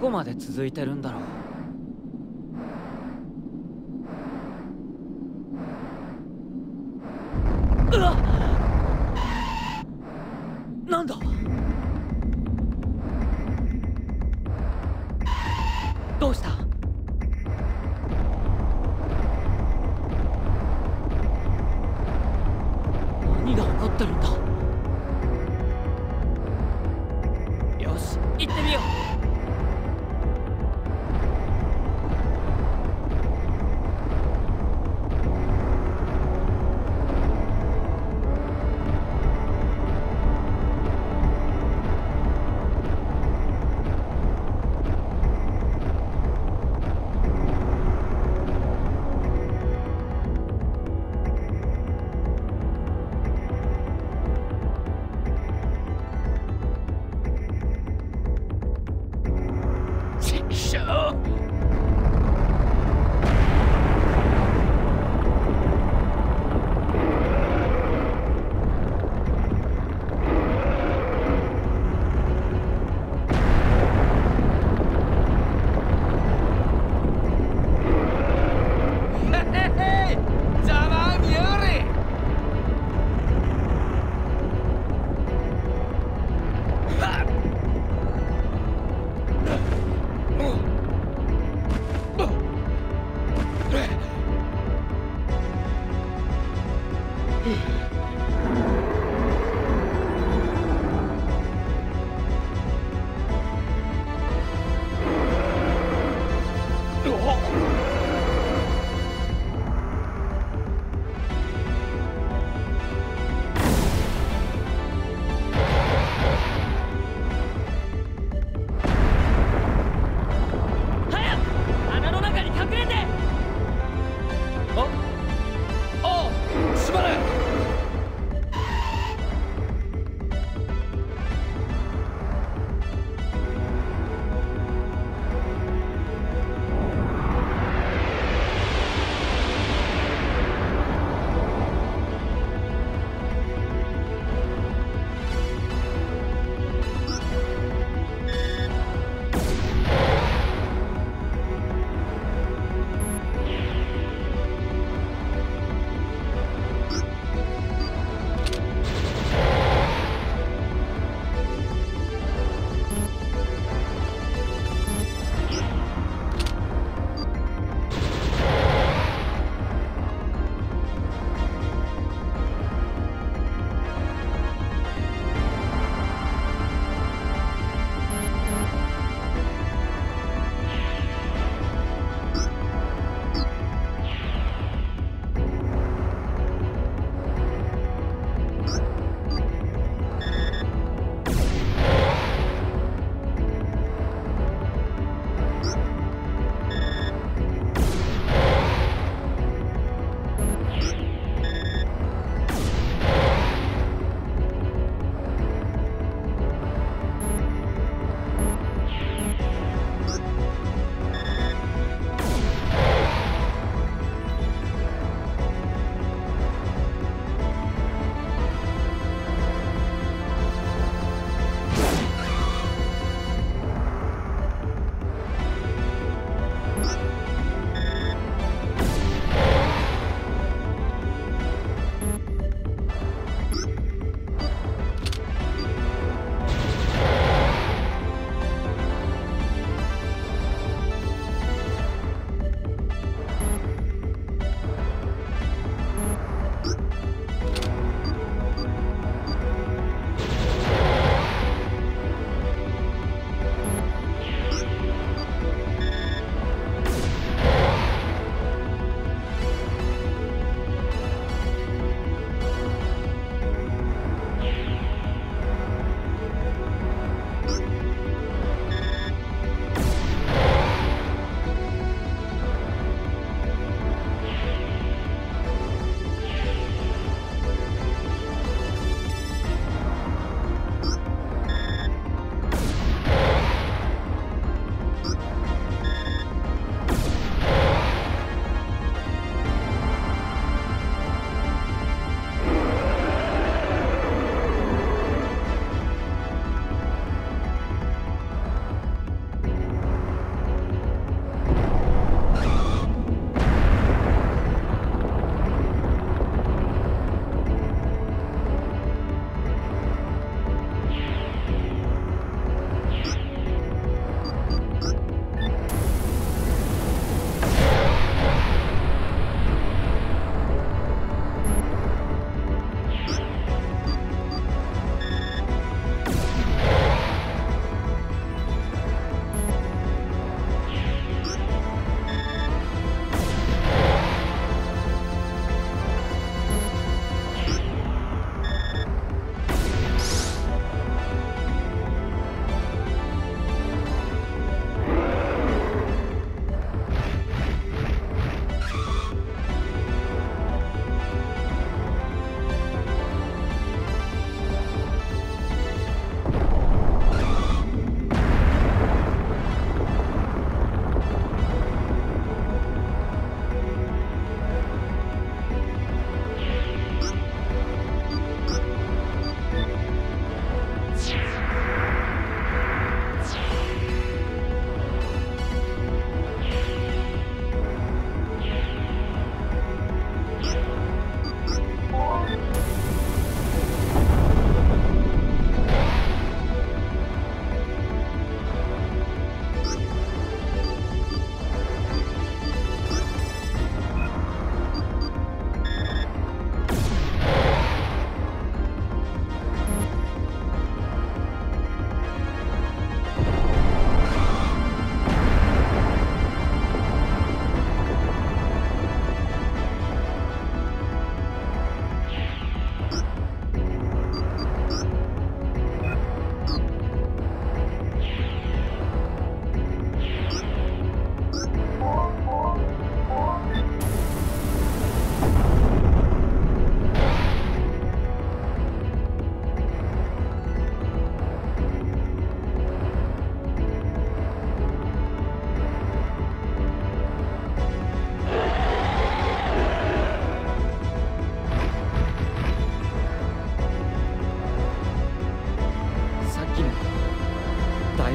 こまで続いてるんだろう。うわっ、なんだ、どうした。何が起こってるんだ。よし、行ってみよう。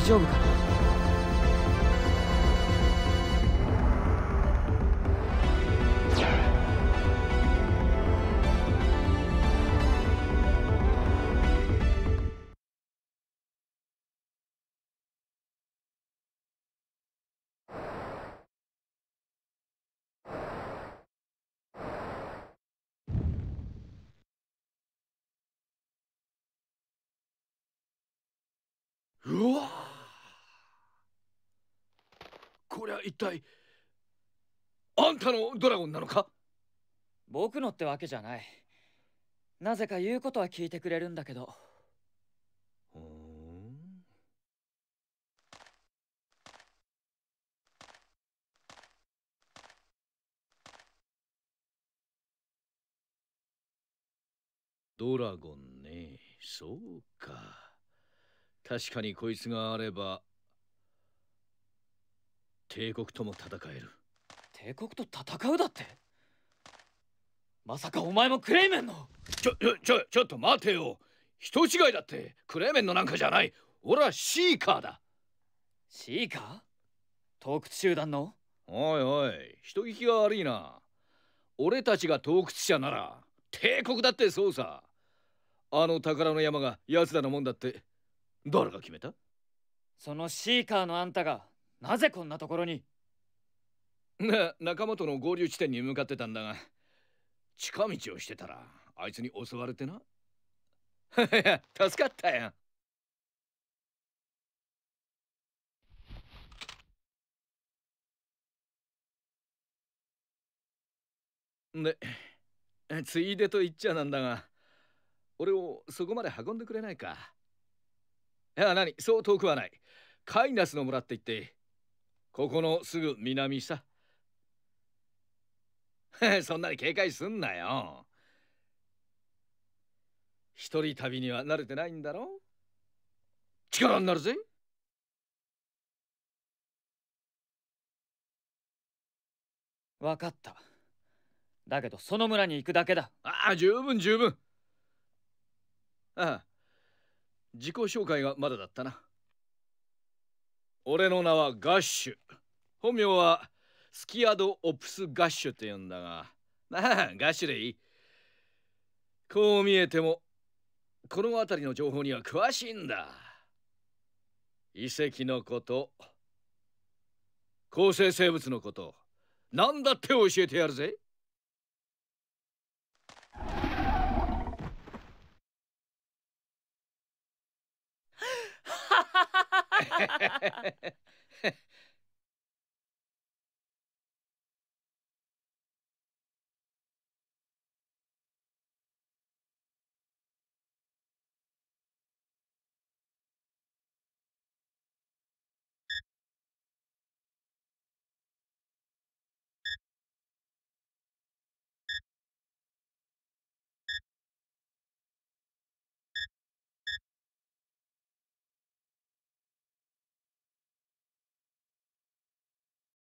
丈夫かな。うわ、こりゃ一体あんたのドラゴンなのか。僕のってわけじゃない。なぜか言うことは聞いてくれるんだけど。ふん、ドラゴンね。そうか、確かにこいつがあれば帝国とも戦える。帝国と戦うだって。まさかお前もクレイメンの。ちょっと待てよ、人違いだって。クレイメンのなんかじゃない、俺はシーカーだ。シーカー？盗掘集団の。おいおい、人聞きが悪いな。俺たちが盗掘者なら帝国だってそうさ。あの宝の山が奴らのもんだって誰が決めた？そのシーカーのあんたがなぜこんなところに？仲間との合流地点に向かってたんだが、近道をしてたらあいつに襲われてな。助かったよ。で、ついでと言っちゃなんだが、俺をそこまで運んでくれないか。いや、何、そう遠くはない。カイナスの村って言って、ここのすぐ南さ。そんなに警戒すんなよ。一人旅には慣れてないんだろ？力になるぜ。わかった。だけどその村に行くだけだ。ああ、十分十分。ああ、自己紹介がまだだったな。俺の名はガッシュ、本名はスキアド・オプス・ガッシュって言うんだが、ああ、ガッシュでいい。こう見えてもこの辺りの情報には詳しいんだ。遺跡のこと、構成生物のこと、何だって教えてやるぜ。